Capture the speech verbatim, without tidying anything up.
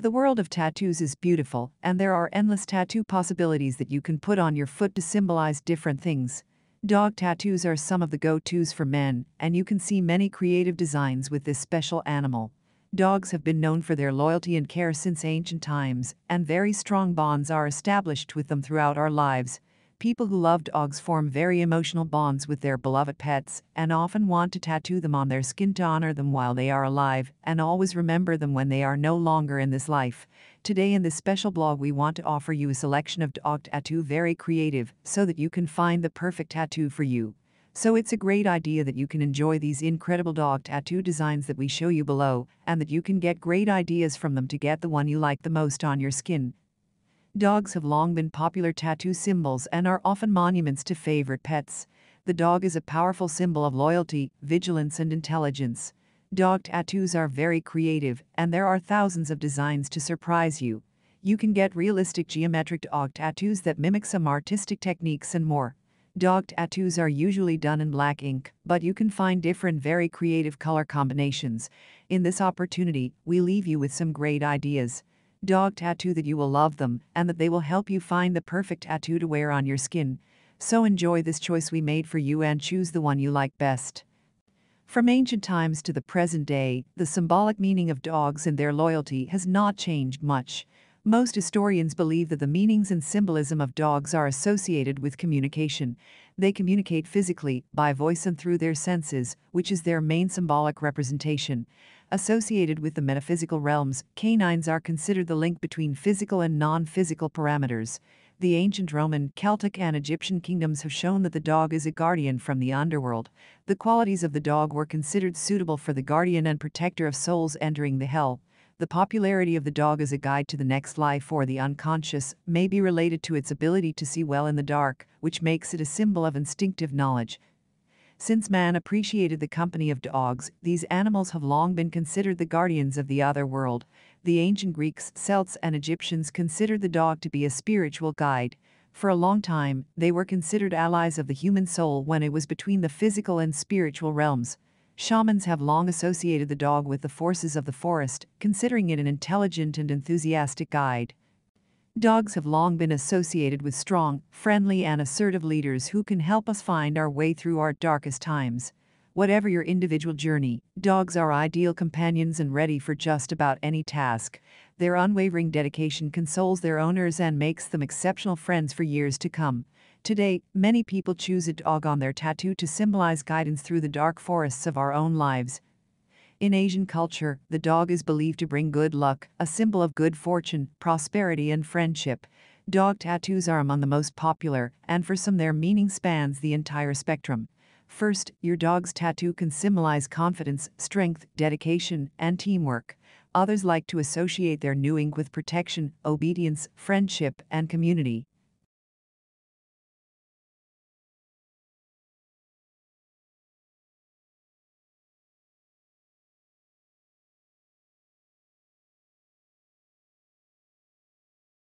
The world of tattoos is beautiful, and there are endless tattoo possibilities that you can put on your foot to symbolize different things. Dog tattoos are some of the go-tos for men, and you can see many creative designs with this special animal. Dogs have been known for their loyalty and care since ancient times, and very strong bonds are established with them throughout our lives. People who love dogs form very emotional bonds with their beloved pets, and often want to tattoo them on their skin to honor them while they are alive, and always remember them when they are no longer in this life. Today in this special blog we want to offer you a selection of dog tattoo very creative, so that you can find the perfect tattoo for you. So it's a great idea that you can enjoy these incredible dog tattoo designs that we show you below, and that you can get great ideas from them to get the one you like the most on your skin. Dogs have long been popular tattoo symbols and are often monuments to favorite pets. The dog is a powerful symbol of loyalty, vigilance, and intelligence. Dog tattoos are very creative, and there are thousands of designs to surprise you. You can get realistic geometric dog tattoos that mimic some artistic techniques and more. Dog tattoos are usually done in black ink, but you can find different very creative color combinations. In this opportunity, we leave you with some great ideas. Dog tattoo that you will love them, and that they will help you find the perfect tattoo to wear on your skin. So enjoy this choice we made for you and choose the one you like best. From ancient times to the present day, the symbolic meaning of dogs and their loyalty has not changed much. Most historians believe that the meanings and symbolism of dogs are associated with communication. They communicate physically, by voice and through their senses, which is their main symbolic representation. Associated with the metaphysical realms, canines are considered the link between physical and non-physical parameters. The ancient Roman, Celtic, and Egyptian kingdoms have shown that the dog is a guardian from the underworld. The qualities of the dog were considered suitable for the guardian and protector of souls entering the hell. The popularity of the dog as a guide to the next life or the unconscious may be related to its ability to see well in the dark, which makes it a symbol of instinctive knowledge. Since man appreciated the company of dogs, these animals have long been considered the guardians of the other world. The ancient Greeks, Celts, and Egyptians considered the dog to be a spiritual guide. For a long time, they were considered allies of the human soul when it was between the physical and spiritual realms. Shamans have long associated the dog with the forces of the forest, considering it an intelligent and enthusiastic guide. Dogs have long been associated with strong, friendly, and assertive leaders who can help us find our way through our darkest times. Whatever your individual journey, dogs are ideal companions and ready for just about any task. Their unwavering dedication consoles their owners and makes them exceptional friends for years to come. Today, many people choose a dog on their tattoo to symbolize guidance through the dark forests of our own lives. In Asian culture, the dog is believed to bring good luck, a symbol of good fortune, prosperity, and friendship. Dog tattoos are among the most popular, and for some their meaning spans the entire spectrum. First, your dog's tattoo can symbolize confidence, strength, dedication, and teamwork. Others like to associate their new ink with protection, obedience, friendship, and community.